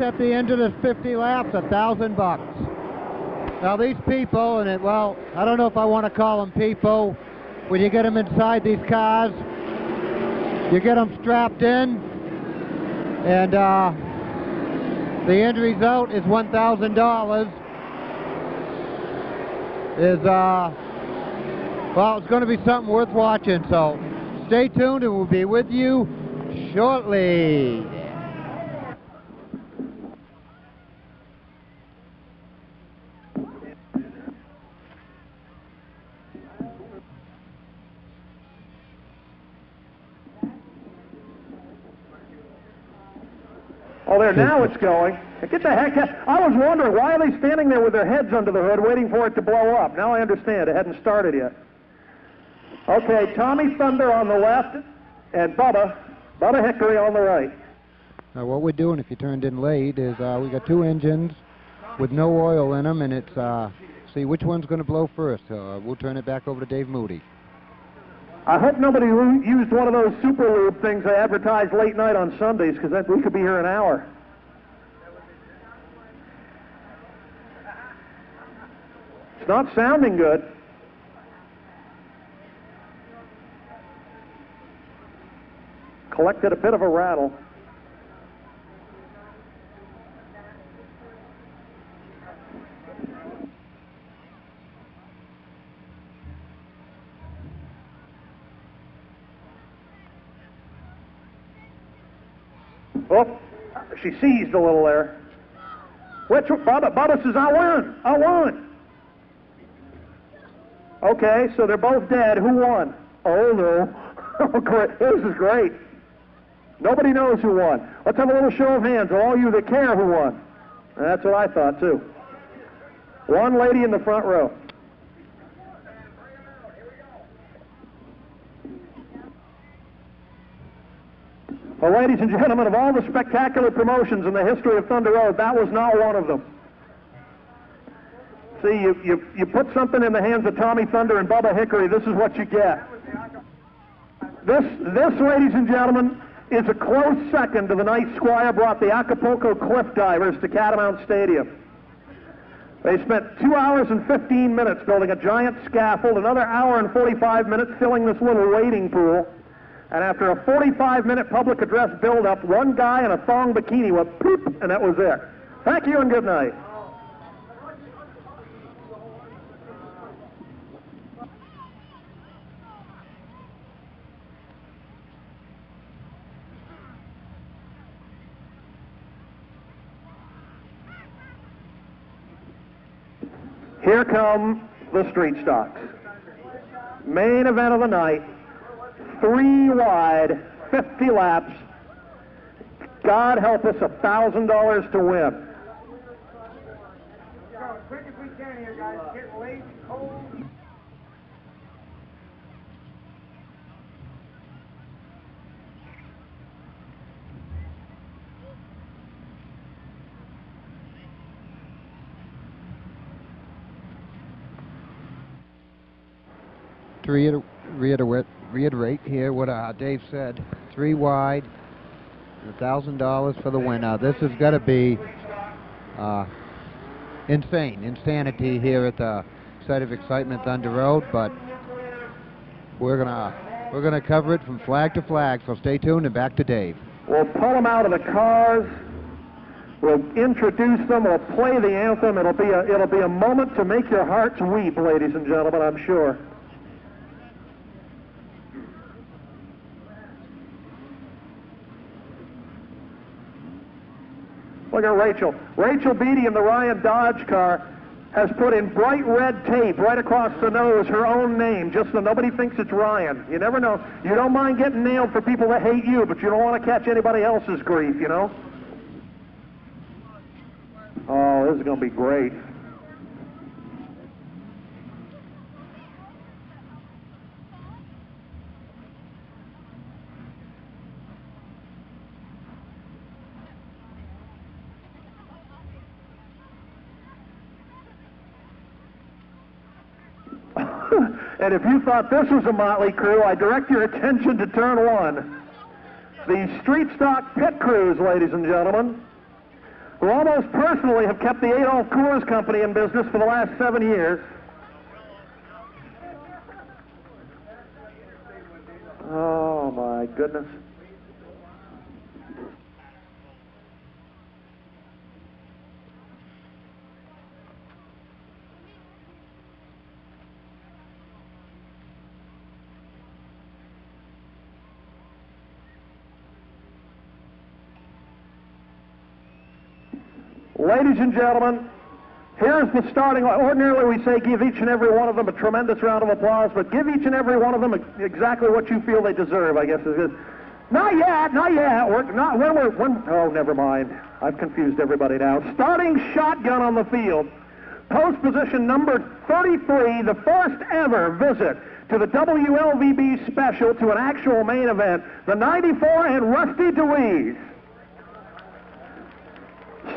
at the end of the 50 laps, $1,000. Now these people, and well, I don't know if I want to call them people. When you get them inside these cars, you get them strapped in, and the end result is $1,000. Well, it's going to be something worth watching. So stay tuned, and we'll be with you shortly. Oh, there, now it's going. Get the heck out. I was wondering why are they standing there with their heads under the hood waiting for it to blow up. Now I understand. It hadn't started yet. Okay, Tommy Thunder on the left and Bubba Hickory on the right. Now what we're doing, if you turned in late, is we got two engines with no oil in them, and it's see which one's going to blow first. We'll turn it back over to Dave Moody. I hope nobody used one of those super lube things they advertise late night on Sundays, because we could be here an hour. It's not sounding good. Collected a bit of a rattle. Oh, she seized a little there. Which Bubba says, I won. I won. Okay, so they're both dead. Who won? Oh, no. This is great. Nobody knows who won. Let's have a little show of hands, all you that care who won. That's what I thought, too. One lady in the front row. Well, ladies and gentlemen, of all the spectacular promotions in the history of Thunder Road, that was not one of them. See, you put something in the hands of Tommy Thunder and Bubba Hickory, this is what you get. This, ladies and gentlemen, is a close second to the night Squire brought the Acapulco Cliff Divers to Catamount Stadium. They spent 2 hours and 15 minutes building a giant scaffold, another hour and 45 minutes filling this little wading pool. And after a 45-minute public address build-up, one guy in a thong bikini went poop, and that was it. Thank you and good night. Here come the street stocks. Main event of the night. 3 wide, 50 laps. God help us, $1,000 to win. Quick as we can here, guys. Get late, cold. To reiterate here what Dave said, 3 wide, $1,000 for the win. Now this is going to be insanity here at the site of excitement Thunder Road, but we're gonna cover it from flag to flag. So stay tuned and back to Dave. We'll pull them out of the cars. We'll introduce them. We'll play the anthem. It'll be a moment to make your hearts weep, ladies and gentlemen. I'm sure. Look at Rachel. Rachel Beatty in the Ryan Dodge car has put in bright red tape right across the nose her own name, just so nobody thinks it's Ryan. You never know. You don't mind getting nailed for people that hate you, but you don't want to catch anybody else's grief, you know? Oh, this is going to be great. And if you thought this was a motley crew, I direct your attention to turn 1. The street stock pit crews, ladies and gentlemen. who almost personally have kept the Adolf Coors Company in business for the last 7 years. Oh, my goodness. Ladies and gentlemen, here's the starting line. Ordinarily, we say give each and every one of them a tremendous round of applause, but give each and every one of them exactly what you feel they deserve, I guess is good. Not yet, not yet. Oh, never mind. I've confused everybody now. Starting shotgun on the field, post position number 33, the first ever visit to the WLVB special to an actual main event, the 94 and Rusty DeWeese.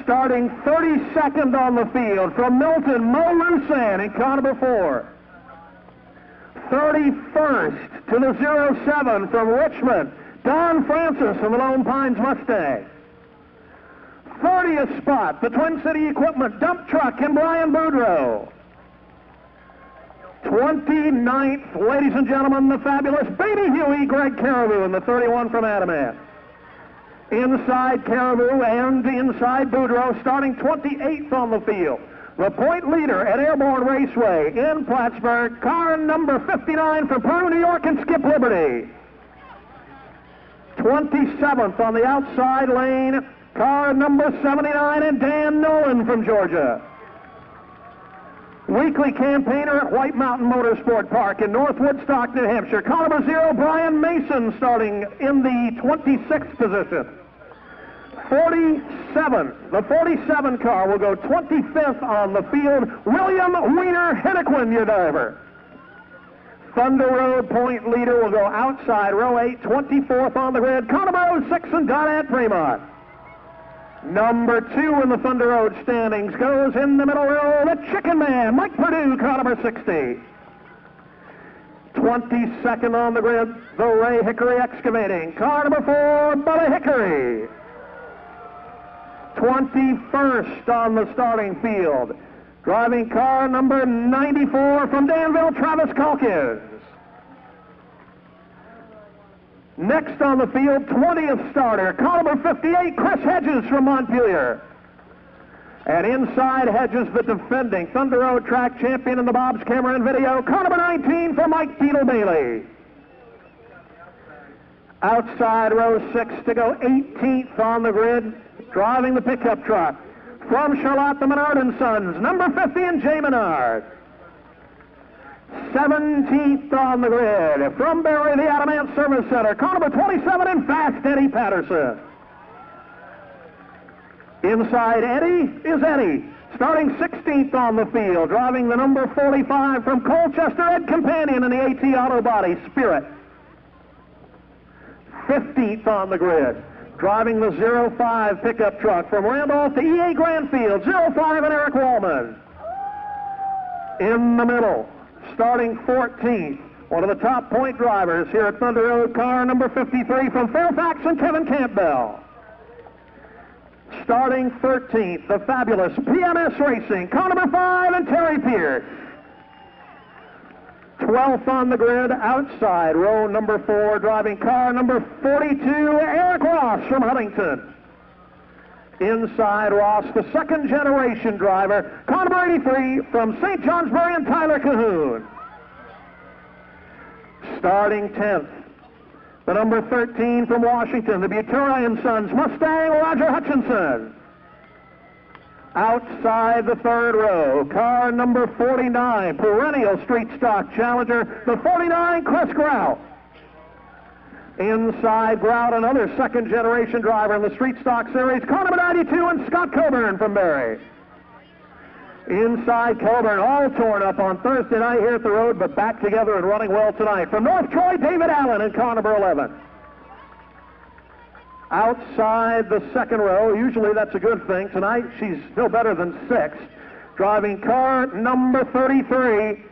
Starting 32nd on the field from Milton, Mo Lusan in car number 4. 31st to the 07 from Richmond, Don Francis in the Lone Pines Mustang. 30th spot, the Twin City Equipment dump truck and Brian Boudreau. 29th, ladies and gentlemen, the fabulous Baby Huey, Greg Caribou in the 31 from Adamant. Inside Caribou and inside Boudreau, starting 28th on the field. The point leader at Airborne Raceway in Plattsburgh, car number 59 from Peru, New York, and Skip Liberty. 27th on the outside lane, car number 79 and Dan Nolan from Georgia. Weekly campaigner at White Mountain Motorsport Park in North Woodstock, New Hampshire. Car number 0, Brian Mason, starting in the 26th position. 47. The 47 car will go 25th on the field. William Wiener Hennequin, your driver. Thunder Road point leader will go outside row 8, 24th on the grid. Car number 06 and Donat Fremont. Number 2 in the Thunder Road standings goes in the middle row, the Chicken Man, Mike Perdue, car number 60. 22nd on the grid, the Ray Hickory excavating, car number 4, Buddy Hickory. 21st on the starting field, driving car number 94 from Danville, Travis Calkins. Next on the field, 20th starter, car number 58, Chris Hedges from Montpelier. And inside Hedges, the defending Thunder Road track champion in the Bob's camera and video, car number 19 for Mike Beetle Bailey. Outside row 6 to go 18th on the grid, driving the pickup truck from Charlotte, the Menard and Sons, number 50 and Jay Menard. 17th on the grid, from Barry, the Adamant Service Center, car number 27 and Fast Eddie Patterson. Inside Eddie is Eddie, starting 16th on the field, driving the number 45 from Colchester, Ed Companion in the AT Auto Body, Spirit. 15th on the grid, driving the 05 pickup truck from Randolph to EA Grandfield, 05 and Eric Wallman. In the middle, starting 14th, one of the top point drivers here at Thunder Road, car number 53 from Fairfax and Kevin Campbell. Starting 13th, the fabulous PMS Racing, car number 5 and Terry Pierce. 12th on the grid, outside row number 4, driving car number 42, Eric Ross from Huntington. Inside Ross, the second generation driver, car number 83 from St. Johnsbury and Tyler Cahoon. Starting 10th, the number 13 from Washington, the Buterin Sons, Mustang, Roger Hutchinson. Outside the third row, car number 49, perennial street stock challenger, the 49, Chris Grout. Inside Grout, another second-generation driver in the Street Stock Series, car number 92 and Scott Coburn from Barry. Inside Coburn, all torn up on Thursday night here at the road, but back together and running well tonight. From North Troy, David Allen in car number 11. Outside the second row, usually that's a good thing. Tonight, she's still better than sixth. Driving car number 33,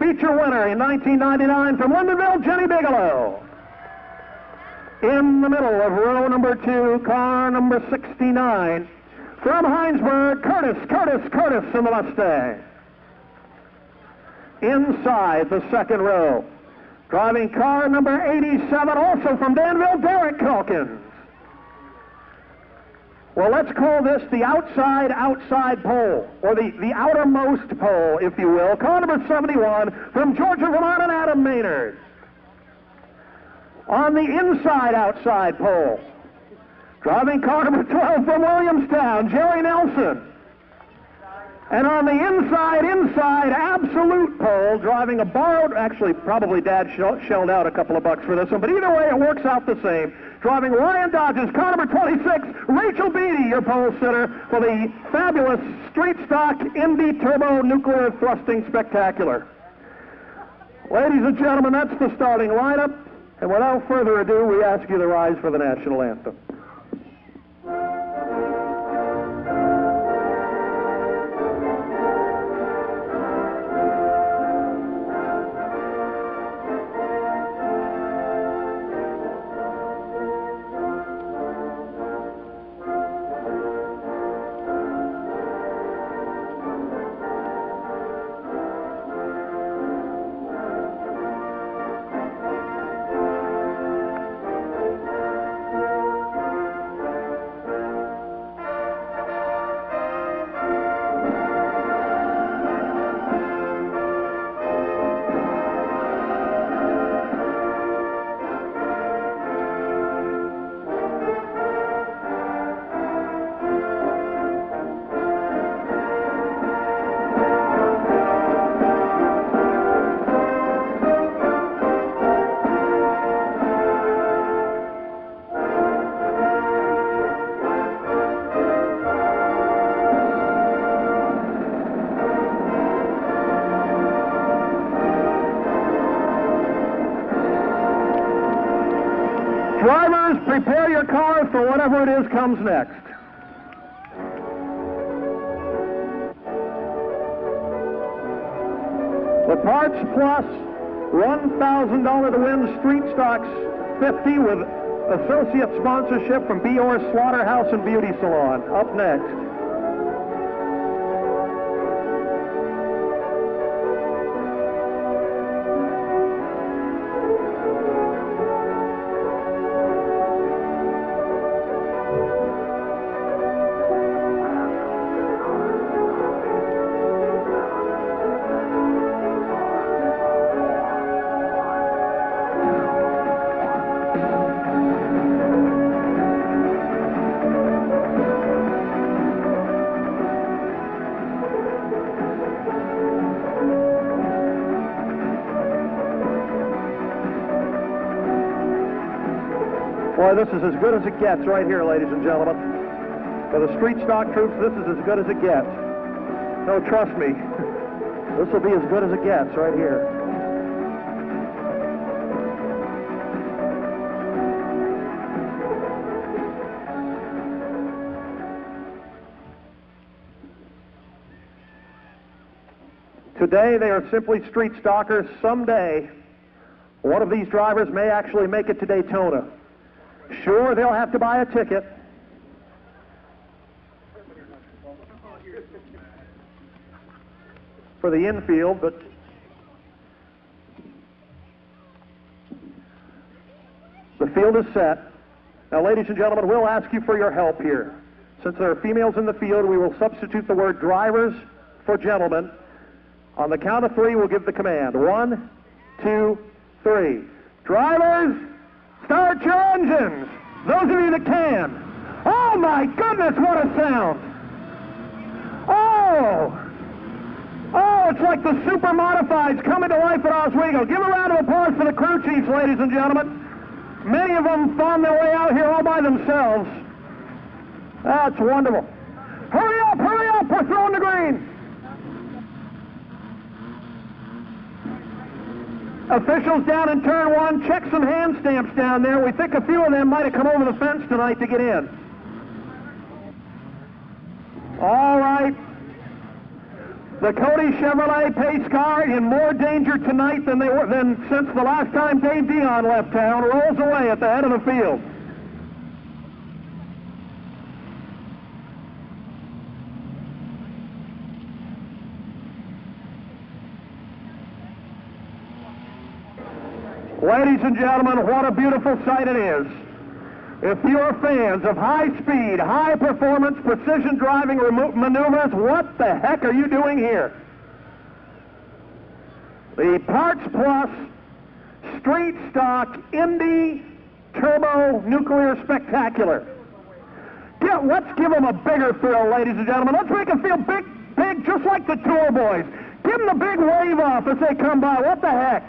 feature winner in 1999 from Lindenville, Jenny Bigelow. In the middle of row number 2, car number 69, From Hinesburg, Curtis in the Mustang. Inside the second row. Driving car number 87, also from Danville, Derek Calkins. Well, let's call this the outside pole, or the outermost pole, if you will. Car number 71 from Georgia, Vermont, and Adam Maynard. On the outside pole, driving car number 12 from Williamstown, Jerry Nelson. And on the inside absolute pole, driving a borrowed, actually probably Dad shelled out a couple of bucks for this one, but either way it works out the same. Driving Ryan Dodge's car number 26, Rachel Beatty, your pole sitter for the fabulous street stock MB Turbo Nuclear Thrusting Spectacular. Ladies and gentlemen, that's the starting lineup, and without further ado, we ask you to rise for the national anthem. Prepare your car for whatever it is comes next. The Parts Plus $1,000 to win Street Stocks 50 with associate sponsorship from B.O.R. Slaughterhouse and Beauty Salon. Up next. This is as good as it gets right here, ladies and gentlemen. For the street stock troops, this is as good as it gets. No, trust me, this will be as good as it gets right here. Today, they are simply street stalkers. Someday, one of these drivers may actually make it to Daytona. Sure, they'll have to buy a ticket. For the infield, but the field is set. Now, ladies and gentlemen, we'll ask you for your help here. Since there are females in the field, we will substitute the word drivers for gentlemen. On the count of three, we'll give the command. 1, 2, 3. Drivers! Start your engines, those of you that can. Oh my goodness, what a sound. Oh, it's like the super modifieds coming to life at Oswego. Give a round of applause for the crew chiefs, ladies and gentlemen. Many of them found their way out here all by themselves. That's wonderful. Hurry up, we're throwing the green. Officials down in turn one, check some hand stamps down there. We think a few of them might have come over the fence tonight to get in. All right. The Cody Chevrolet pace car in more danger tonight than they were since the last time Dave Dion left town, rolls away at the head of the field. Ladies and gentlemen, what a beautiful sight it is. If you're fans of high speed, high performance, precision driving maneuvers, what the heck are you doing here? The Parts Plus Street Stock Indy Turbo Nuclear Spectacular. Yeah, let's give them a bigger thrill, ladies and gentlemen. Let's make them feel big, big, just like the tour boys. Give them the big wave off as they come by. What the heck?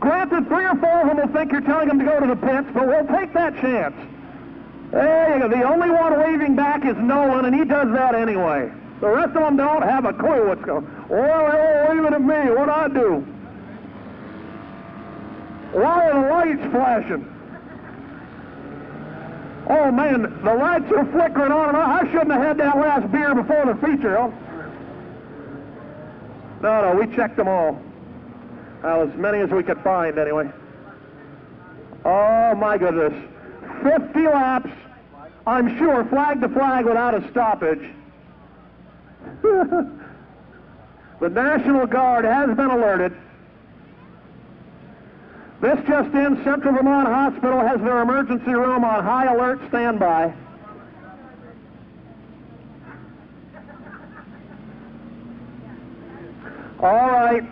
Granted, 3 or 4 of them will think you're telling them to go to the pits, but we'll take that chance. There you go. The only one waving back is Nolan, and he does that anyway. The rest of them don't have a clue what's going on. Well, they're all waving at me. What'd I do? Why are the lights flashing? Oh, man, the lights are flickering on and on. I shouldn't have had that last beer before the feature. Oh. No, we checked them all. As many as we could find, anyway. Oh, my goodness. 50 laps, I'm sure, flag to flag without a stoppage. The National Guard has been alerted. This just in, Central Vermont Hospital has their emergency room on high alert standby. All right.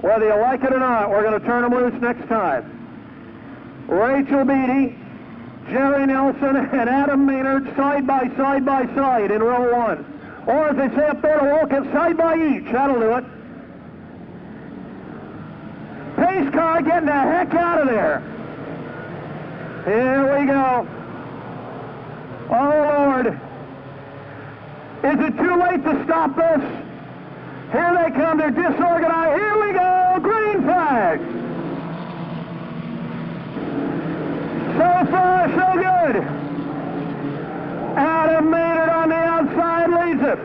Whether you like it or not, we're going to turn them loose next time. Rachel Beatty, Jerry Nelson, and Adam Maynard side by side in row one. Or as they say up there to Wilkins, side by each. That'll do it. Pace car getting the heck out of there. Here we go. Oh, Lord. Is it too late to stop this? Here they come. They're disorganized. Here we go. Green flag. So far, so good. Adam Maynard on the outside leads it.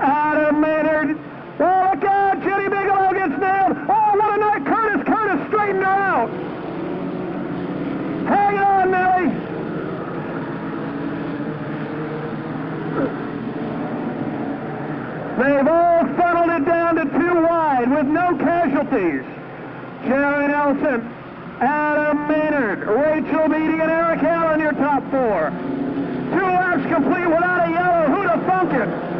Adam Maynard. Oh, look out! Jenny Bigelow gets nailed! Oh, what a night! Curtis straightened her out! Hang on, Millie! They've all funneled it down to 2 wide with no casualties. Jerry Nelson, Adam Maynard, Rachel Beatty, and Eric Allen, your top 4. 2 laps complete without a yellow. Who'da funk it?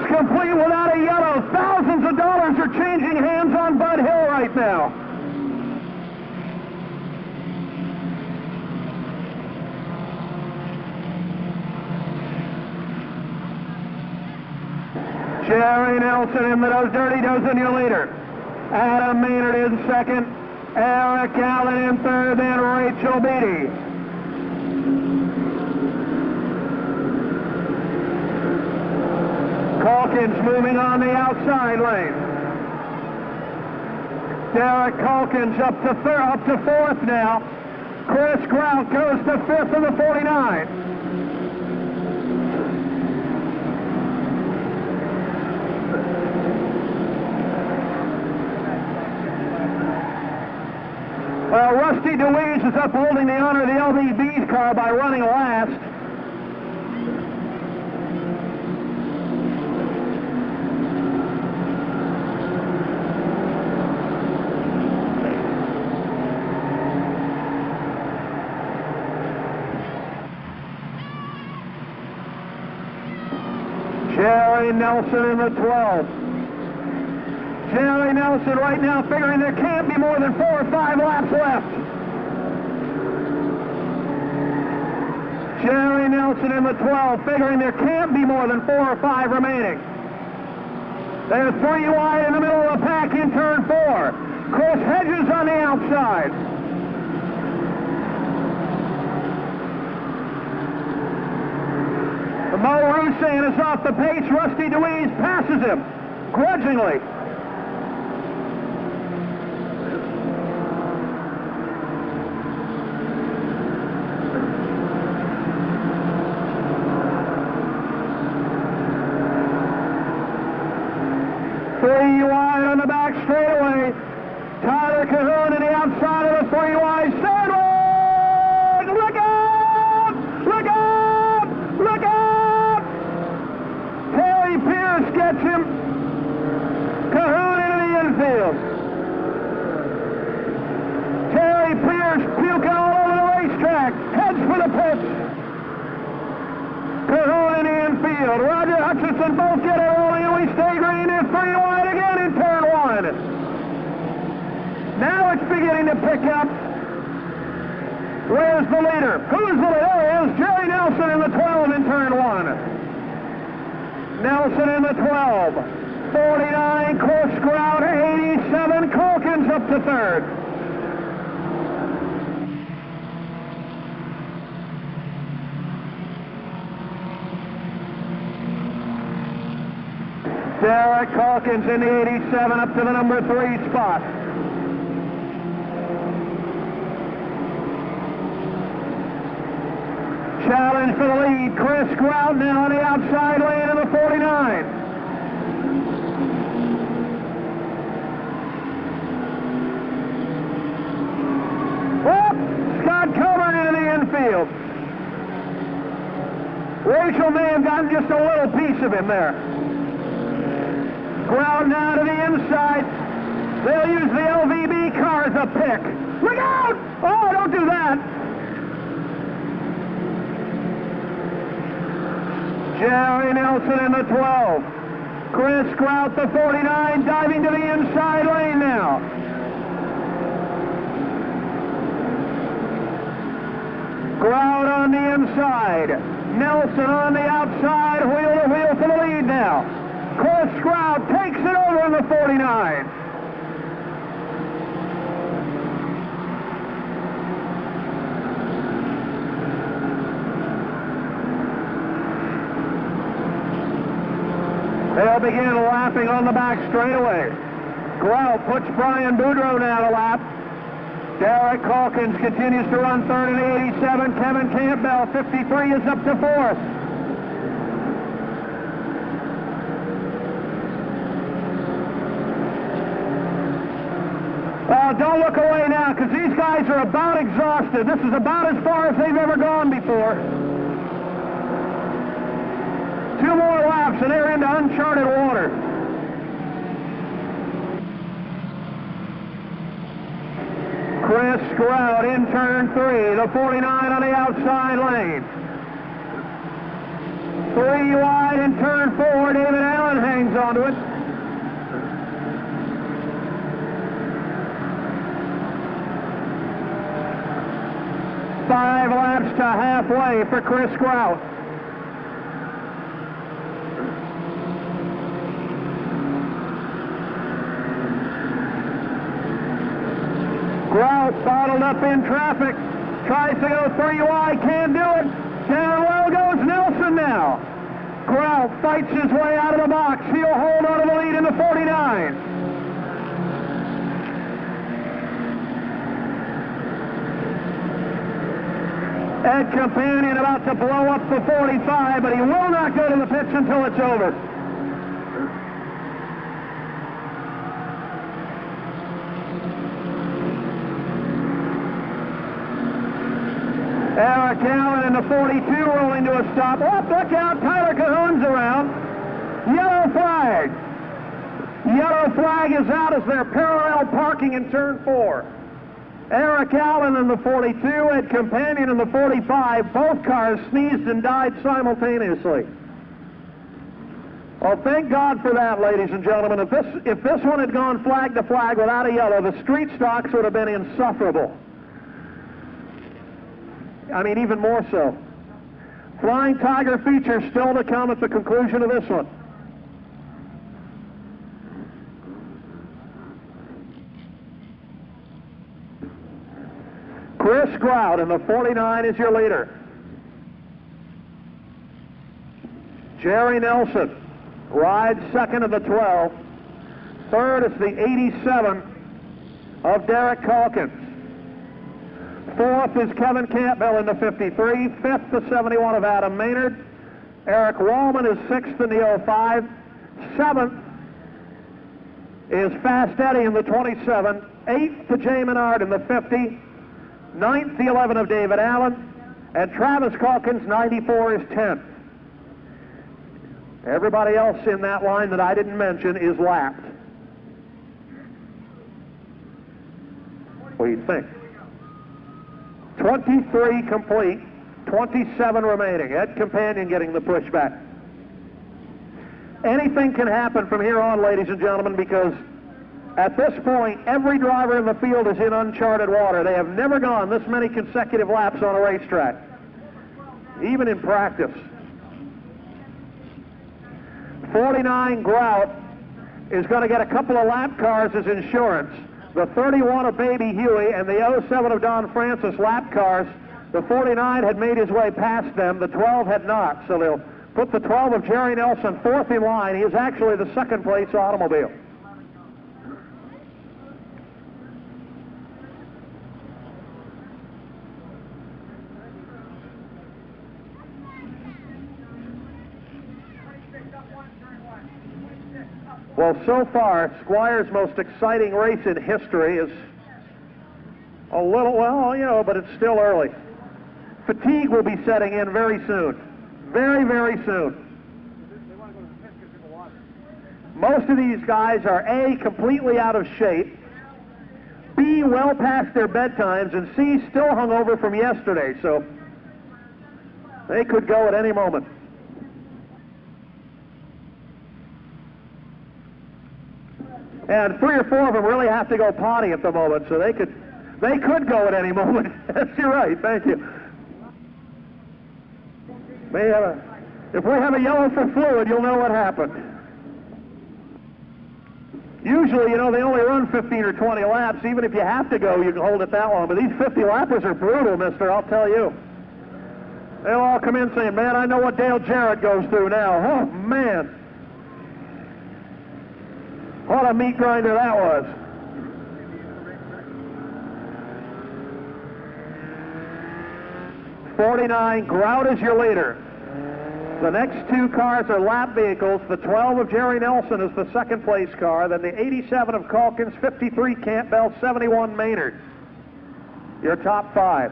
Complete without a yellow. Thousands of dollars are changing hands on Bud Hill right now. Jerry Nelson in those dirty dozen, your leader. Adam Maynard in second. Eric Allen in third, then Rachel Beatty. Calkins moving on the outside lane. Derek Calkins up to fourth now. Chris Grout goes to fifth of the 49. Well, Rusty DeWeese is upholding the honor of the LVB's car by running last. Jerry Nelson in the 12. Jerry Nelson right now figuring there can't be more than 4 or 5 laps left. Jerry Nelson in the 12 figuring there can't be more than 4 or 5 remaining. They're 3 wide in the middle of the pack in turn 4. Chris Hedges on the outside. Mo Roussan is off the pace. Rusty DeWeese passes him grudgingly. track, heads for the pits. Perron in the infield. Roger Hutchinson both get it early, and we stay green. It's three wide again in turn one. Now it's beginning to pick up. Where's the leader? Who's the leader? There is Jerry Nelson in the 12 in turn one. Nelson in the 12. 49, Chris Crowder, 87, Calkins up to third. Derek Calkins in the 87 up to the number 3 spot. Challenge for the lead. Chris Grout now on the outside lane in the 49. Whoop! Scott Coburn into the infield. Rachel may have gotten just a little piece of him there. Grout now to the inside. They'll use the LVB car as a pick. Look out! Oh, don't do that. Jerry Nelson in the 12. Chris Grout, the 49, diving to the inside lane now. Grout on the inside. Nelson on the outside, wheel to wheel for the lead now. Chris Grout takes it over in the 49. They'll begin lapping on the back straightaway. Grout puts Brian Boudreau down a lap. Derek Calkins continues to run third in the 87. Kevin Campbell, 53, is up to fourth. Well, don't look away now, because these guys are about exhausted. This is about as far as they've ever gone before. Two more laps and they're into uncharted water. Chris Grout in turn 3, the 49 on the outside lane. 3 wide in turn 4, David Allen hangs onto it. Five laps to halfway for Chris Grout. Grout bottled up in traffic, tries to go three wide, can't do it. Down well goes Nelson now. Grout fights his way out of the box. He'll hold on to the lead in the 49. Ed Companion about to blow up the 45, but he will not go to the pits until it's over. Eric Allen in the 42 rolling to a stop. Oh, look out, Tyler Cahoon's around. Yellow flag. Yellow flag is out as they're parallel parking in turn 4. Eric Allen in the 42, Ed Companion in the 45. Both cars sneezed and died simultaneously. Well, thank God for that, ladies and gentlemen. If this one had gone flag to flag without a yellow, the street stocks would have been insufferable. I mean, even more so. Flying Tiger feature still to come at the conclusion of this one. Chris Grout in the 49 is your leader. Jerry Nelson rides second of the 12. Third is the 87 of Derek Calkins. Fourth is Kevin Campbell in the 53. Fifth, the 71 of Adam Maynard. Eric Wallman is sixth in the 05. Seventh is Fast Eddie in the 27. Eighth to Jay Menard in the 50. Ninth, the 11 of David Allen. And Travis Calkins, 94, is 10th. Everybody else in that line that I didn't mention is lapped. What do you think? 23 complete, 27 remaining. Ed Companion getting the pushback. Anything can happen from here on, ladies and gentlemen, because at this point, every driver in the field is in uncharted water. They have never gone this many consecutive laps on a racetrack, even in practice. 49 Grout is going to get a couple of lap cars as insurance. The 31 of Baby Huey and the 07 of Don Francis lap cars. The 49 had made his way past them. The 12 had not, so they'll put the 12 of Jerry Nelson fourth in line. He is actually the second place automobile. Well, so far, Squire's most exciting race in history is a little, well, you know, but it's still early. Fatigue will be setting in very soon. Very, very soon. Most of these guys are A, completely out of shape, B, well past their bedtimes, and C, still hungover from yesterday, so they could go at any moment. And three or four of them really have to go potty at the moment, so they could go at any moment. That's you're right, thank you. If we have a yellow for fluid, you'll know what happened. Usually, you know, they only run 15 or 20 laps. Even if you have to go, you can hold it that long. But these 50 lappers are brutal, mister, I'll tell you. They'll all come in saying, man, I know what Dale Jarrett goes through now. Oh, man. What a meat grinder that was. '49, Grout is your leader. The next two cars are lap vehicles. The 12 of Jerry Nelson is the second place car. Then the 87 of Calkins, 53 Campbell, 71 Maynard. Your top five.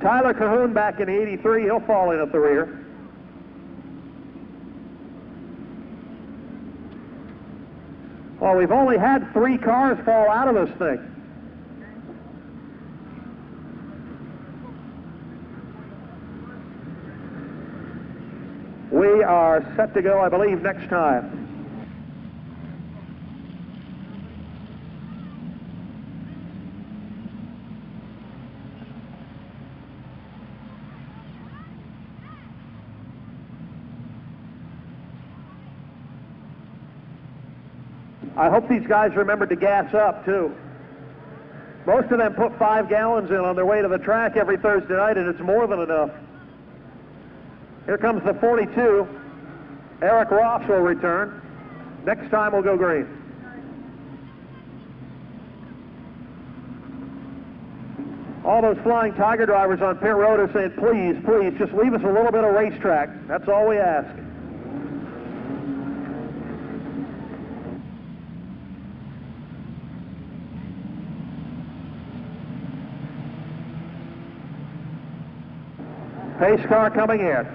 Tyler Cahoon back in 83. He'll fall in at the rear. Well, we've only had three cars fall out of this thing. We are set to go, I believe, next time. I hope these guys remembered to gas up, too. Most of them put 5 gallons in on their way to the track every Thursday night, and it's more than enough. Here comes the 42. Eric Ross will return. Next time we'll go green. All those flying Tiger drivers on pit road are saying, please, please, just leave us a little bit of racetrack. That's all we ask. Pace car coming in.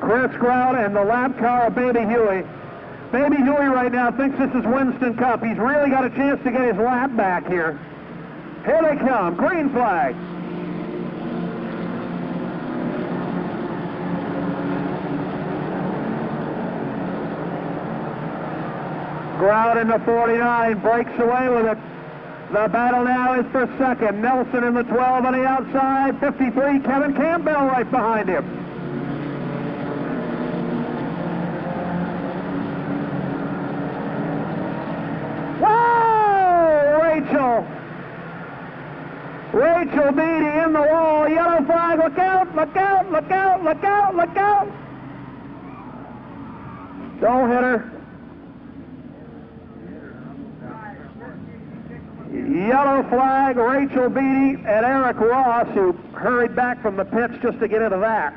Chris Grout and the lap car of Baby Huey. Baby Huey right now thinks this is Winston Cup. He's really got a chance to get his lap back here. Here they come, green flag. Grout in the 49, breaks away with it. The battle now is for second. Nelson in the 12 on the outside. 53, Kevin Campbell right behind him. Whoa! Rachel! Rachel Beatty in the wall. Yellow flag. Look out, look out, look out, look out, look out. Don't hit her. Yellow flag, Rachel Beatty, and Eric Ross, who hurried back from the pits just to get into that.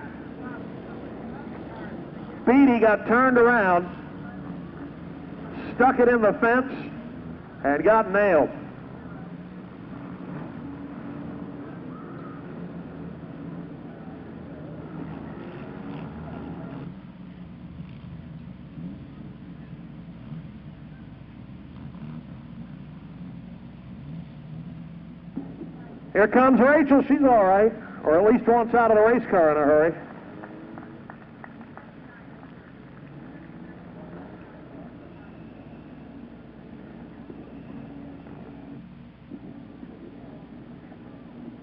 Beatty got turned around, stuck it in the fence, and got nailed. Here comes Rachel. She's all right, or at least wants out of the race car in a hurry.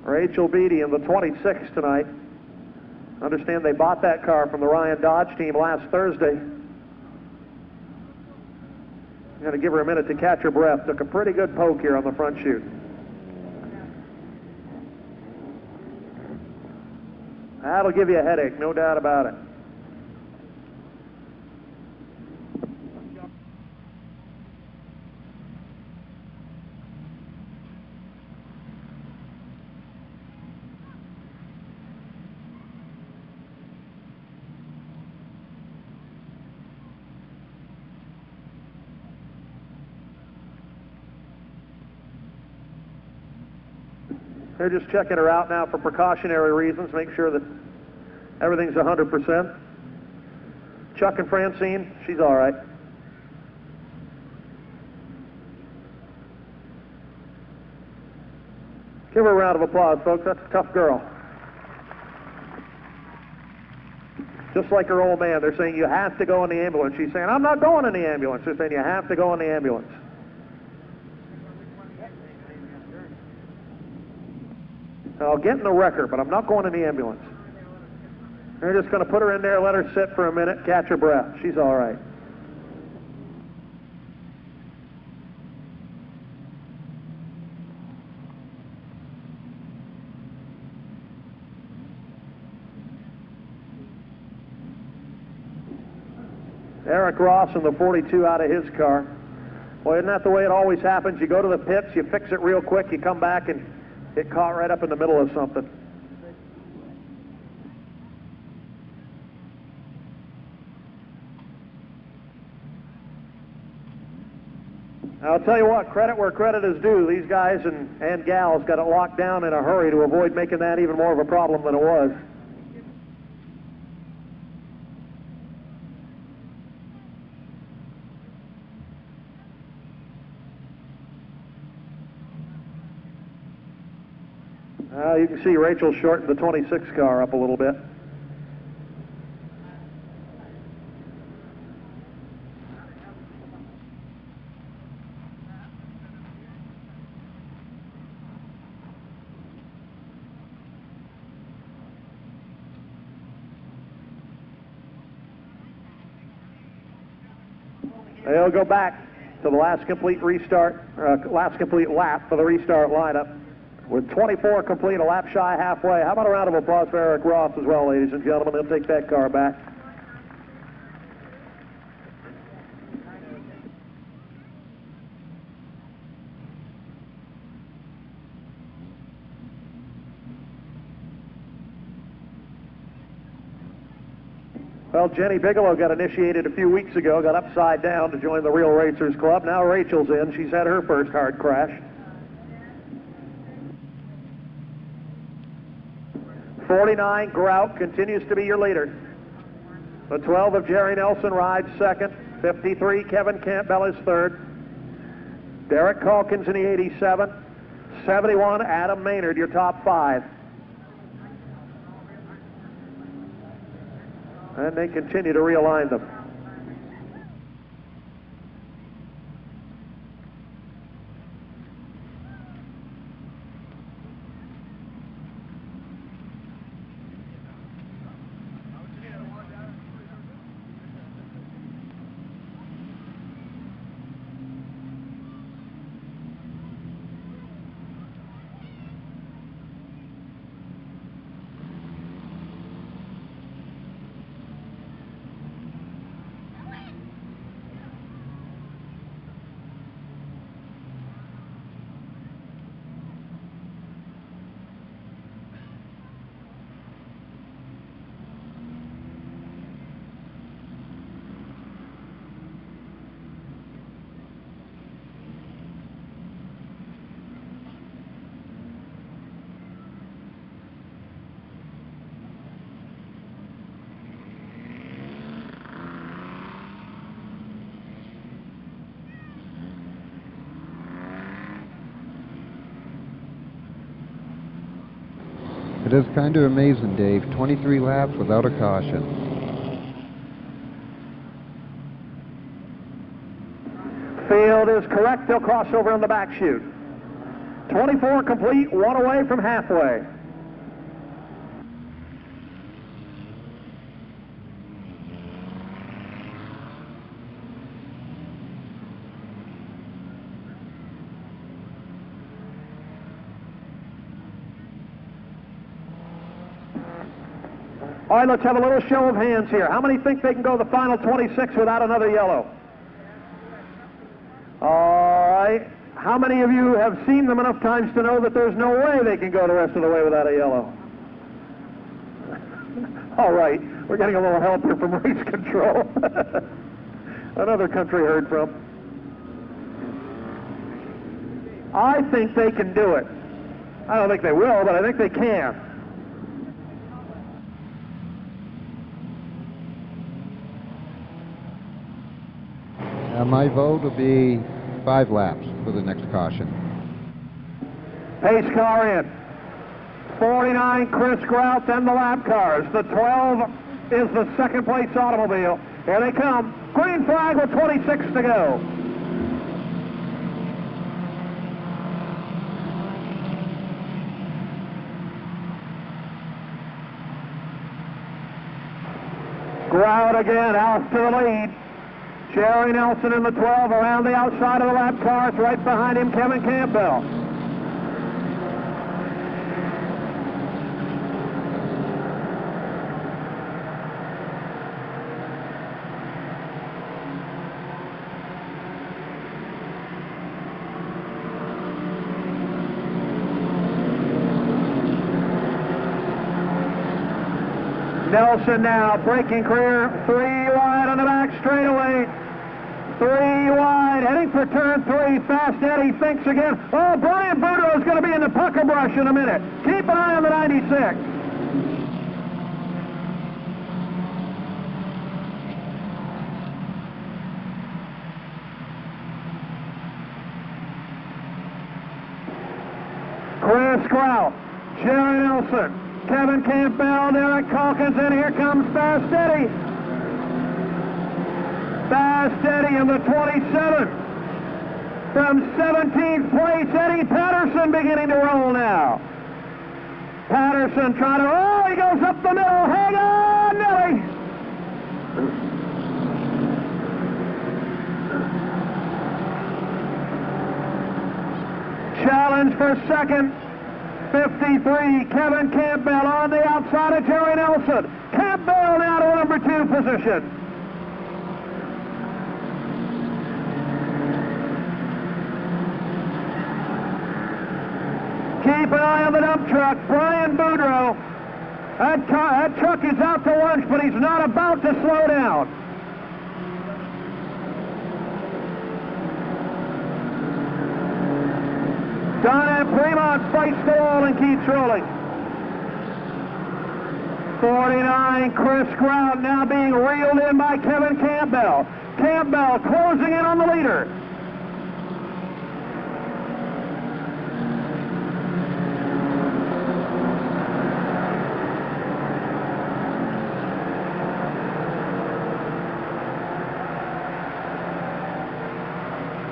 Rachel Beatty in the 26 tonight. I understand they bought that car from the Ryan Dodge team last Thursday. I'm going to give her a minute to catch her breath. Took a pretty good poke here on the front chute. That'll give you a headache, no doubt about it. They're just checking her out now for precautionary reasons, make sure that everything's 100%. Chuck and Francine, she's all right. Give her a round of applause, folks. That's a tough girl. Just like her old man, they're saying you have to go in the ambulance. She's saying, I'm not going in the ambulance. They're saying you have to go in the ambulance. I'll get in the wrecker, but I'm not going in the ambulance. They're just going to put her in there, let her sit for a minute, catch her breath. She's all right. Eric Ross in the 42 out of his car. Well, isn't that the way it always happens? You go to the pits, you fix it real quick, you come back and it caught right up in the middle of something. I'll tell you what, credit where credit is due. These guys and gals got it locked down in a hurry to avoid making that even more of a problem than it was. You can see Rachel shortened the 26 car up a little bit. They'll go back to the last complete restart, last complete lap for the restart lineup. With 24 complete, a lap shy halfway. How about a round of applause for Eric Ross as well, ladies and gentlemen? They'll take that car back. Well, Jenny Bigelow got initiated a few weeks ago, got upside down to join the Real Racers Club. Now Rachel's in. She's had her first hard crash. #49, Grout, continues to be your leader. The 12 of Jerry Nelson rides second. 53, Kevin Campbell is third. Derek Calkins in the 87. 71, Adam Maynard, your top five. And they continue to realign them. It is kind of amazing, Dave. 23 laps without a caution. Field is correct. They'll cross over in the back chute. 24 complete, one away from halfway. All right, let's have a little show of hands here. How many think they can go the final 26 without another yellow? All right. How many of you have seen them enough times to know that there's no way they can go the rest of the way without a yellow? All right. We're getting a little help here from race control. Another country heard from. I think they can do it. I don't think they will, but I think they can. My vote will be 5 laps for the next caution. Pace car in. 49, Chris Grout, then the lap cars. The 12 is the second place automobile. Here they come. Green flag with 26 to go. Grout again, out to the lead. Jerry Nelson in the 12 around the outside of the lap cars. Right behind him, Kevin Campbell. Nelson now breaking clear, 3 wide on the back straightaway. 3 wide, heading for turn 3. Fast Eddie thinks again. Oh, Brian Boudreau is going to be in the pucker brush in a minute. Keep an eye on the 96. Chris Grout, Jerry Nelson, Kevin Campbell, Derek Calkins, and here comes Fast Eddie. Fast Eddie in the 27. From 17th place, Eddie Patterson beginning to roll now. Patterson trying to, oh, he goes up the middle. Hang on, Nelly. Challenge for second. 53, Kevin Campbell on the outside of Jerry Nelson. Campbell now to number 2 position. Keep an eye on the dump truck, Brian Boudreau. That truck is out to lunch, but he's not about to slow down. Don Premont fights the wall and keeps rolling. 49, Chris Grout now being reeled in by Kevin Campbell. Campbell closing in on the leader.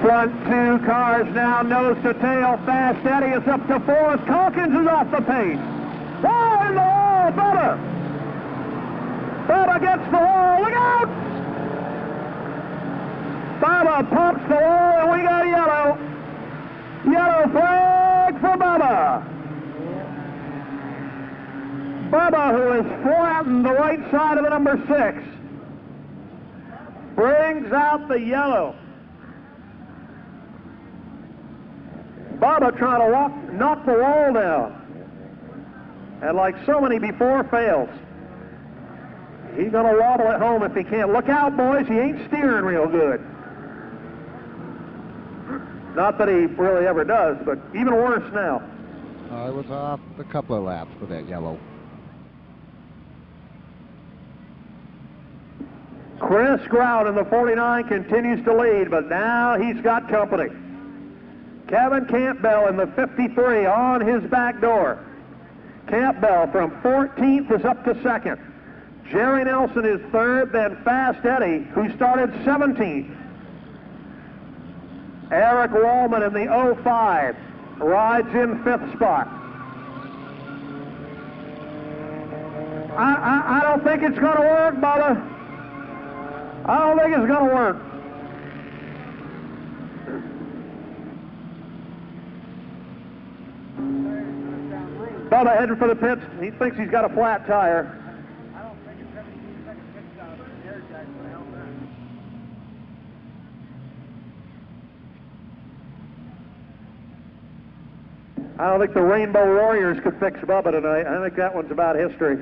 Front 2 cars now nose to tail. Fast Eddie is up to 4th. Calkins is off the pace. Oh, in the wall, Bubba. Bubba gets the wall. Look out! Bubba pops the wall, and we got yellow. Yellow flag for Bubba. Bubba, who has flattened the right side of the number 6, brings out the yellow. Bubba trying to knock the wall down. And like so many before, fails. He's going to wobble it home if he can. Look out, boys. He ain't steering real good. Not that he really ever does, but even worse now. I was off a couple of laps for that yellow. Chris Grout in the 49 continues to lead, but now he's got company. Kevin Campbell in the 53 on his back door. Campbell from 14th is up to 2nd. Jerry Nelson is 3rd, then Fast Eddie, who started 17th. Eric Wallman in the 05 rides in 5th spot. I don't think it's going to work, Bubba. I don't think it's going to work. Bubba headed for the pits. He thinks he's got a flat tire. I don't think it's 17 seconds pitch out of the air jack for the hell back. I don't think the Rainbow Warriors could fix Bubba tonight. I think that one's about history.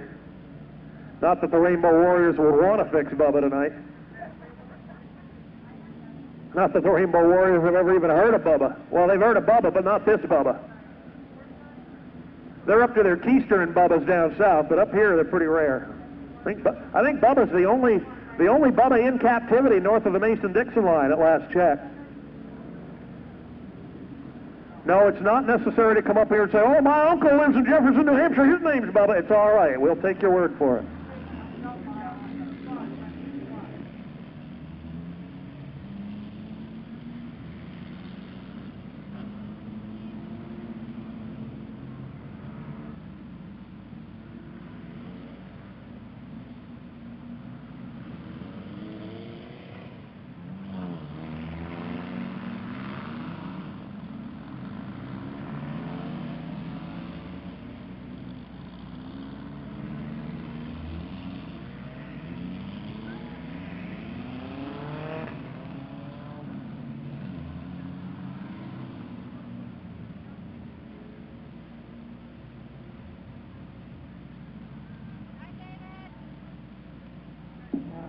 Not that the Rainbow Warriors would want to fix Bubba tonight. Not that the Rainbow Warriors have ever even heard of Bubba. Well, they've heard of Bubba, but not this Bubba. They're up to their Keystern Bubba's down south, but up here they're pretty rare. I think Bubba's the only Bubba in captivity north of the Mason-Dixon line at last check. No, it's not necessary to come up here and say, oh, my uncle lives in Jefferson, New Hampshire, his name's Bubba. It's all right, we'll take your word for it.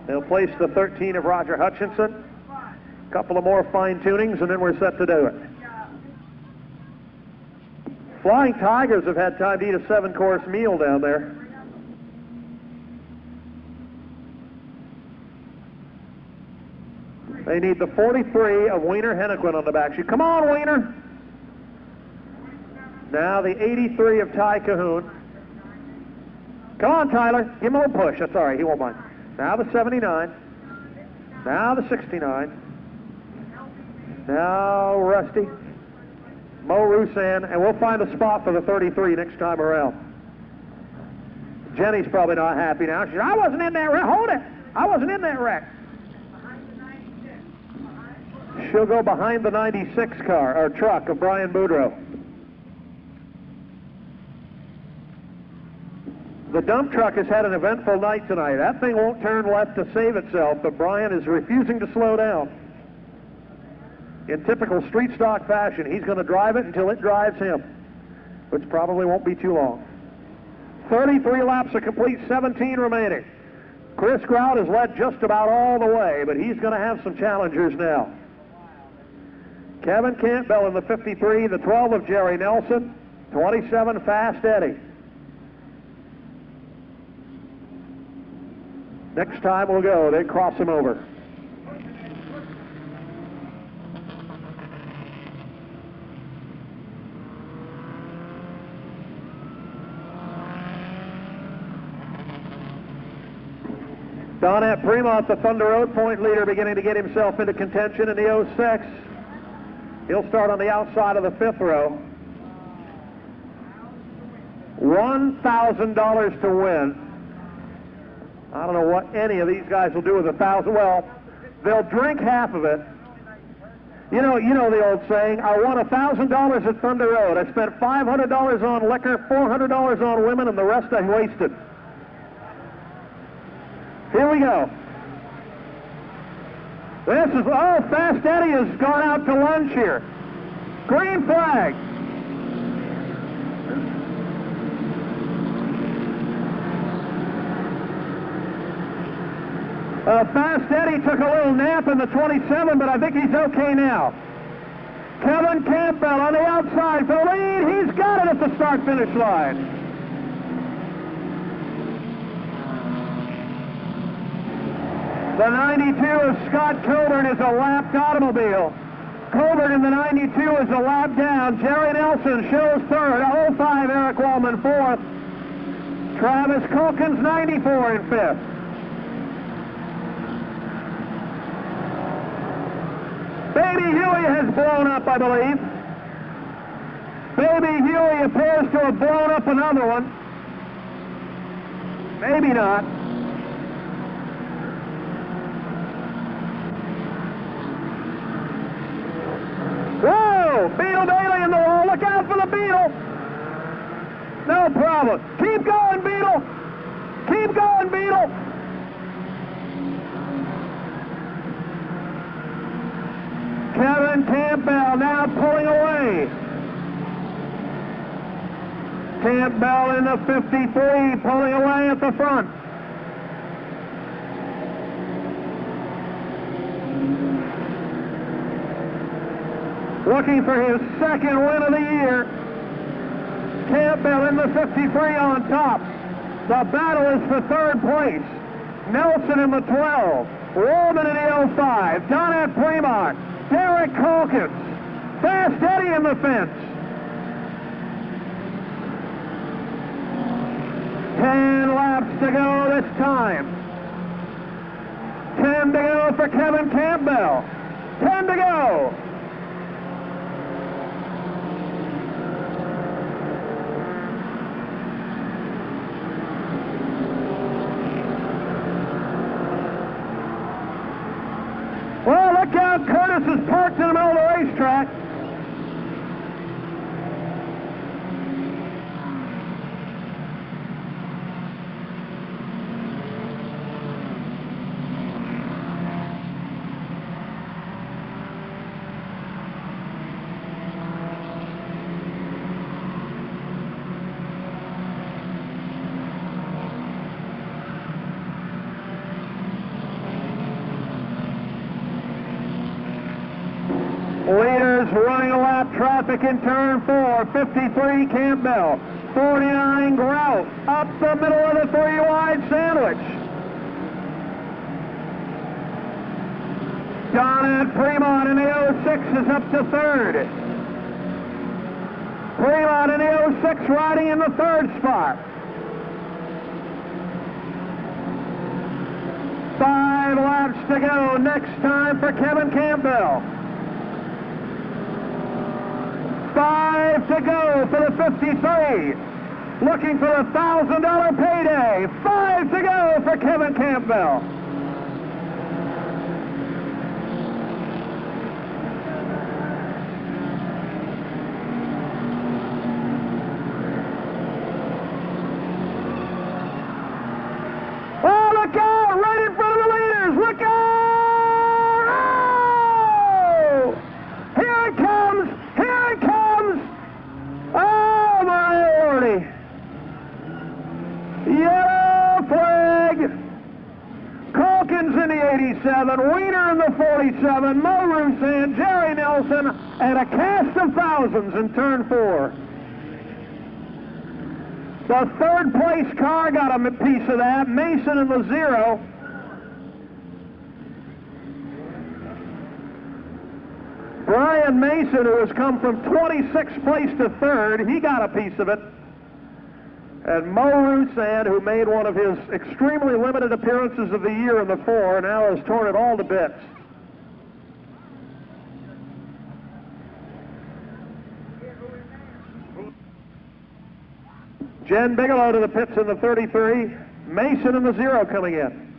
They'll place the 13 of Roger Hutchinson. A couple of more fine tunings and then we're set to do it. Flying Tigers have had time to eat a 7-course meal down there. They need the 43 of Wiener Hennequin on the back shoe. Come on, Wiener! Now the 83 of Ty Cahoon. Come on, Tyler, give him a little push. That's all right, he won't mind. Now the 79, now the 69, now Rusty, Mo Rusan, and we'll find a spot for the 33 next time around. Jenny's probably not happy now. She said, I wasn't in that wreck. Hold it. I wasn't in that wreck. She'll go behind the 96 car, or truck of Brian Boudreau. The dump truck has had an eventful night tonight. That thing won't turn left to save itself, but Brian is refusing to slow down. In typical street stock fashion, he's going to drive it until it drives him, which probably won't be too long. 33 laps to complete, 17 remaining. Chris Grout has led just about all the way, but he's going to have some challengers now. Kevin Campbell in the 53, the 12 of Jerry Nelson, 27 Fast Eddie. Next time we'll go, they cross him over. Donat Premont, the Thunder Road point leader, beginning to get himself into contention in the 06. He'll start on the outside of the 5th row. $1,000 to win. I don't know what any of these guys will do with $1,000. Well, they'll drink half of it. You know the old saying, I won $1,000 at Thunder Road. I spent $500 on liquor, $400 on women, and the rest I wasted. Here we go. This is, oh, Fast Eddie has gone out to lunch here. Green flag. Fast Eddie took a little nap in the 27, but I think he's okay now. Kevin Campbell on the outside for the lead. He's got it at the start-finish line. The 92 of Scott Colburn is a lapped automobile. Colburn in the 92 is a lap down. Jerry Nelson shows 3rd. 05 Eric Wallman 4th. Travis Calkins, 94, in fifth. Baby Huey has blown up, I believe. Baby Huey appears to have blown up another one. Maybe not. Whoa! Beetle Daly in the hole. Look out for the Beetle. No problem. Keep going, Beetle. Keep going, Beetle. Kevin Campbell now pulling away. Campbell in the 53, pulling away at the front. Looking for his second win of the year. Campbell in the 53 on top. The battle is for third place. Nelson in the 12. Roman in the 05. Donat Premar. Derek Calkins, Fast Eddie in the fence. Ten laps to go this time. 10 to go for Kevin Campbell. 10 to go. Curtis is parked in the middle of the racetrack. Traffic in turn 4, 53 Campbell, 49 Grout, up the middle of the three wide sandwich. Donat Premont in the 06 is up to third. Premont in the 06 riding in the third spot. 5 laps to go next time for Kevin Campbell. 5 to go for the 53. Looking for the $1,000 payday. 5 to go for Kevin Campbell. Oh, look out! Right in front of the leaders! Look out! In the 87, Wiener in the 47, Mo Roussan, Jerry Nelson, and a cast of thousands in turn 4. The third place car got a piece of that, Mason in the 0. Brian Mason, who has come from 26th place to third, he got a piece of it. And Mo Roussan, who made one of his extremely limited appearances of the year in the 4, now has torn it all to bits. Jen Bigelow to the pits in the 33. Mason in the 0 coming in.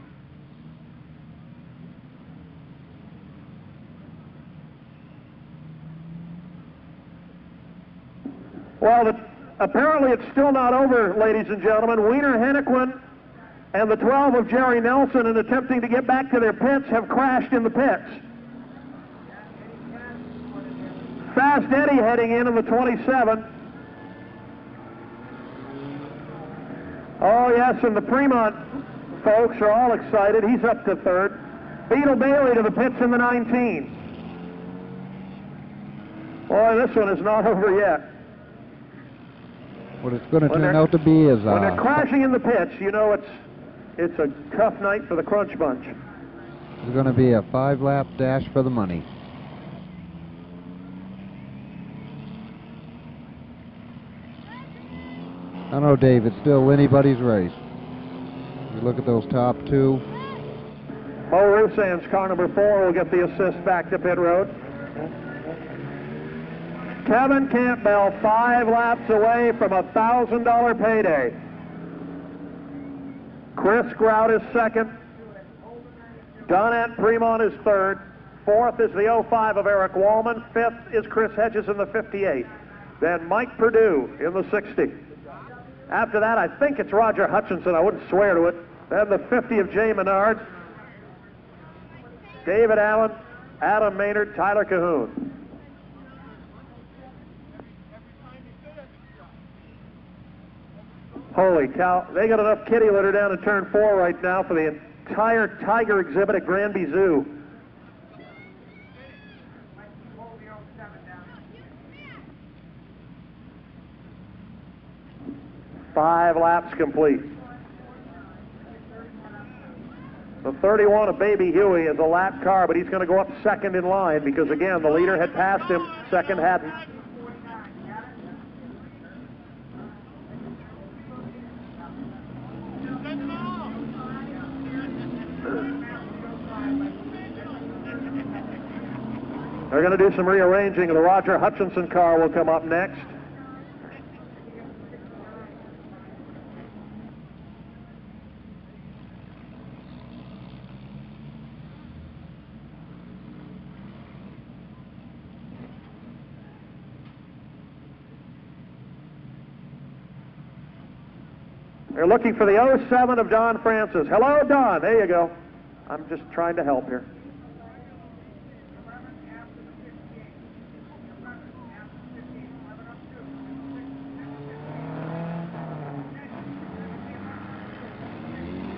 Well, apparently it's still not over, ladies and gentlemen. Wiener Hennequin and the 12 of Jerry Nelson, in attempting to get back to their pits, have crashed in the pits. Fast Eddie heading in the 27. Oh yes, and the Premont folks are all excited. He's up to third. Beetle Bailey to the pits in the 19. Boy, this one is not over yet. What it's going to turn out to be is when they're crashing in the pits, you know it's a tough night for the Crunch Bunch. It's going to be a 5-lap dash for the money. I don't know, Dave, it's still anybody's race. You look at those top two. Mo Rusan's car number 4 will get the assist back to pit road. Kevin Campbell, 5 laps away from a $1,000 payday. Chris Grout is 2nd. Donat Premont is 3rd. 4th is the 05 of Eric Wallman. 5th is Chris Hedges in the 58. Then Mike Perdue in the 60. After that, I think it's Roger Hutchinson. I wouldn't swear to it. Then the 50 of Jay Menard. David Allen, Adam Maynard, Tyler Cahoon. Holy cow, they got enough kitty litter down in turn 4 right now for the entire tiger exhibit at Granby Zoo. Five laps complete. The 31 of Baby Huey is a lap car, but he's going to go up 2nd in line because, again, the leader had passed him, 2nd hadn't. They're going to do some rearranging. The Roger Hutchinson car will come up next. They're looking for the 07 of Don Francis. Hello, Don. There you go. I'm just trying to help here.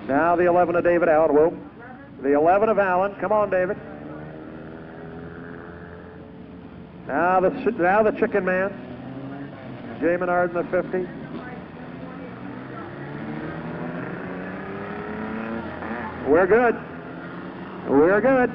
Now the 11 of David Allen. Whoa. The 11 of Allen. Come on, David. Now the chicken man. Jay Menard in the 50. We're good. We're good.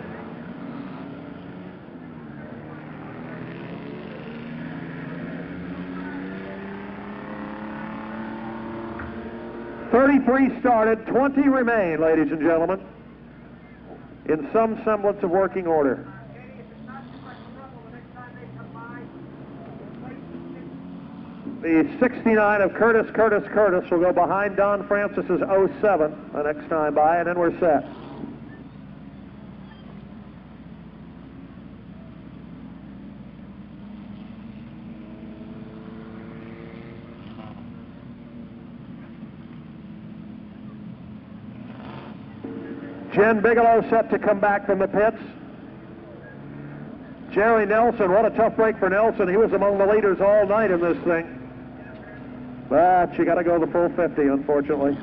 Three started, 20 remain, ladies and gentlemen, in some semblance of working order. The 69 of Curtis will go behind Don Francis's 07 the next time by, and then we're set. Jen Bigelow set to come back from the pits. Jerry Nelson, what a tough break for Nelson. He was among the leaders all night in this thing. But you got to go the full 50, unfortunately.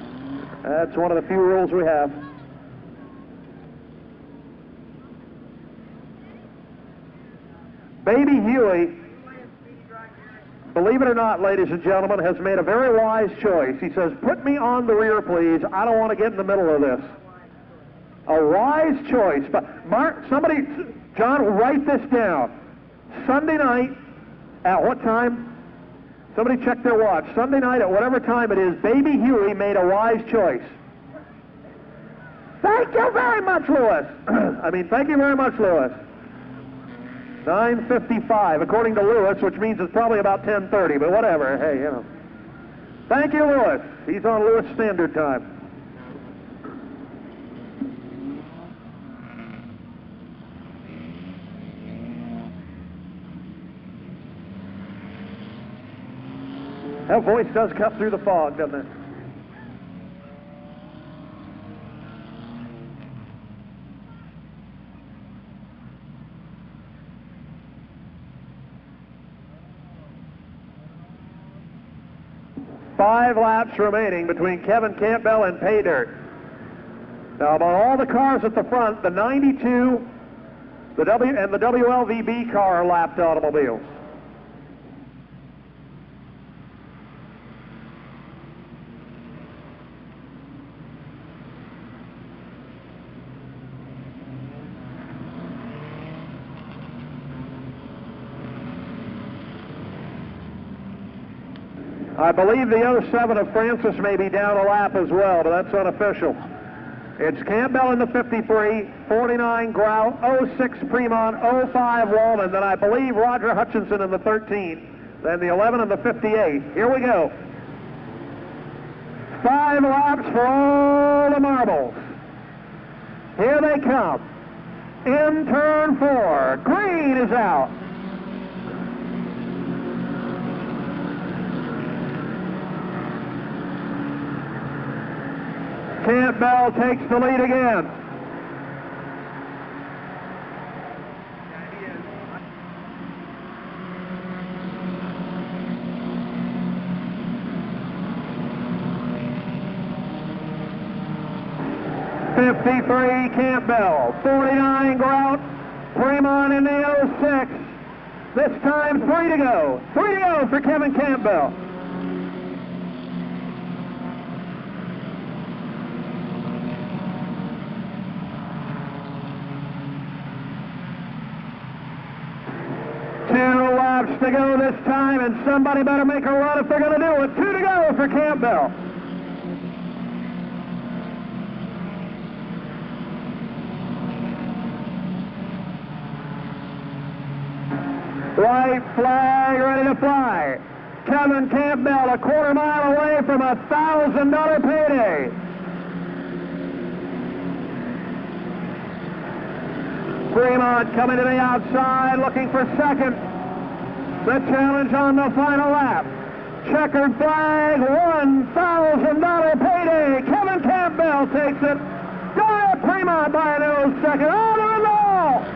That's one of the few rules we have. Baby Huey, believe it or not, ladies and gentlemen, has made a very wise choice. He says, put me on the rear, please. I don't want to get in the middle of this. A wise choice, but Mark, somebody, John, write this down. Sunday night, at what time? Somebody check their watch. Sunday night, at whatever time it is, Baby Huey made a wise choice. Thank you very much, Lewis. Thank you very much, Lewis. 9:55, according to Lewis, which means it's probably about 10:30, but whatever, hey, you know. Thank you, Lewis. He's on Lewis Standard Time. That voice does cut through the fog, doesn't it? Five laps remaining between Kevin Campbell and Pay Dirt. Now, among all the cars at the front, the 92, and the WLVB car are lapped automobiles. I believe the other seven of Francis may be down a lap as well, but that's unofficial. It's Campbell in the 53, 49 Grau, 06 Premont, 05 Walden, then I believe Roger Hutchinson in the 13, then the 11 and the 58. Here we go. 5 laps for all the marbles. Here they come. In turn 4, green is out. Campbell takes the lead again. Campbell, 49 Grout, Premont in the 06. This time 3 to go. 3 to go for Kevin Campbell. Two laps to go this time, and somebody better make a run if they're going to do it. 2 to go for Campbell. White flag ready to fly. Kevin Campbell, a quarter mile away from a $1,000 payday. Premont coming to the outside, looking for second. The challenge on the final lap. Checkered flag, $1,000 payday. Kevin Campbell takes it. Doyle Premont by an 0 second. Oh, no, no!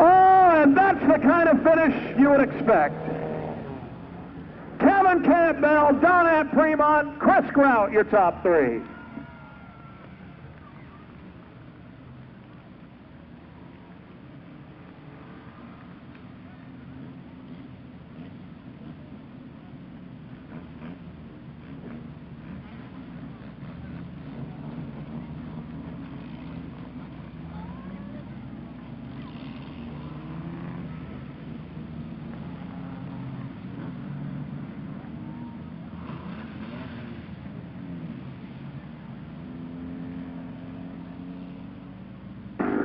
Oh, and that's the kind of finish you would expect. Kevin Campbell, Donat Premont, Chris Grout, your top 3.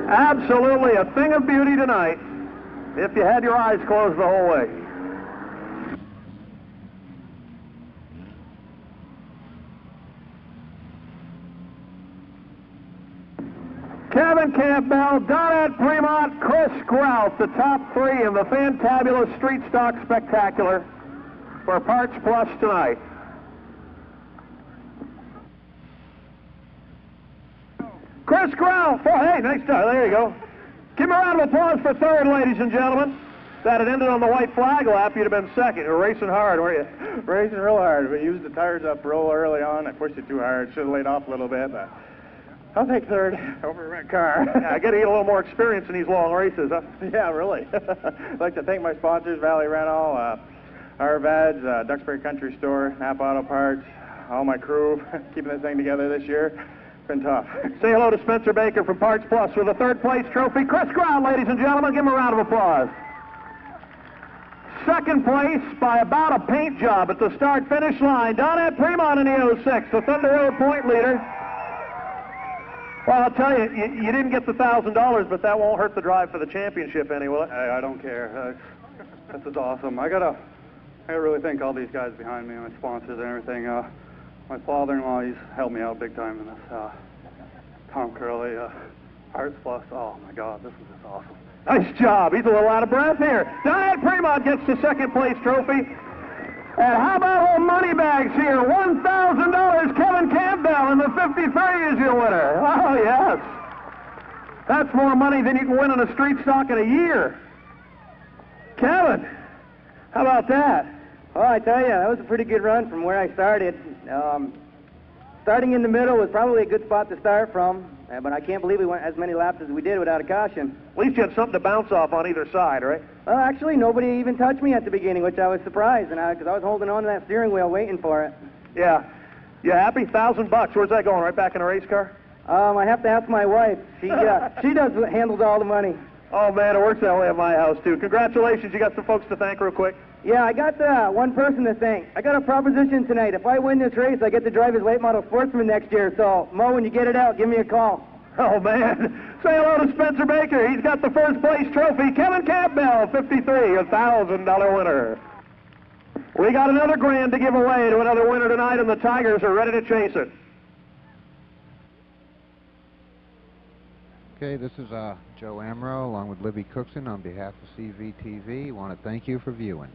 Absolutely a thing of beauty tonight, if you had your eyes closed the whole way. Kevin Campbell, Donat Premont, Chris Grout, the top 3 in the fantabulous Street Stock Spectacular for Parts Plus tonight. Chris Grout, hey, nice job, there you go. Give me a round of applause for third, ladies and gentlemen. If that had ended on the white flag lap, you'd have been second. You're racing hard, were you? Racing real hard. We used the tires up real early on. I pushed it too hard. Should have laid off a little bit, but I'll take third over a wrecked car. Yeah, I got to get a little more experience in these long races, huh? Yeah, really. I'd like to thank my sponsors, Valley Rental, Arvad's, Duxbury Country Store, Napa Auto Parts, all my crew keeping this thing together this year. Been tough. Say hello to Spencer Baker from Parts Plus with a third place trophy. Chris Grout, ladies and gentlemen, give him a round of applause. Second place by about a paint job at the start finish line. Donat Premont in the 06, the Thunder Road point leader. Well, I'll tell you, you didn't get the $1,000, but that won't hurt the drive for the championship anyway. I don't care. This is awesome. I gotta really thank all these guys behind me, my sponsors and everything. My father-in-law, he's helped me out big time in this. Tom Curley, Parts Plus. Oh my God, this is just awesome. Nice job. He's a little out of breath here. Donat Premont gets the second place trophy. And how about old money bags here? $1,000. Kevin Campbell in the 53 is your winner. Oh yes, that's more money than you can win in a street stock in a year. Kevin, how about that? Well, I tell you, that was a pretty good run from where I started. Starting in the middle was probably a good spot to start from, but I can't believe we went as many laps as we did without a caution. At least you had something to bounce off on either side, right? Well, actually, nobody even touched me at the beginning, which I was surprised, and because I was holding on to that steering wheel waiting for it. Yeah. You happy? $1,000. Where's that going? Right back in a race car? I have to ask my wife. She handles all the money. Oh, man, it works that way at my house, too. Congratulations. You got some folks to thank real quick? Yeah, I got one person to thank. I got a proposition tonight. If I win this race, I get to drive his late model sportsman next year. So, Mo, when you get it out, give me a call. Oh, man. Say hello to Spencer Baker. He's got the first place trophy. Kevin Campbell, 53, a $1,000 winner. We got another grand to give away to another winner tonight, and the Tigers are ready to chase it. Okay, this is Joe Amro along with Libby Cookson on behalf of CVTV. Want to thank you for viewing.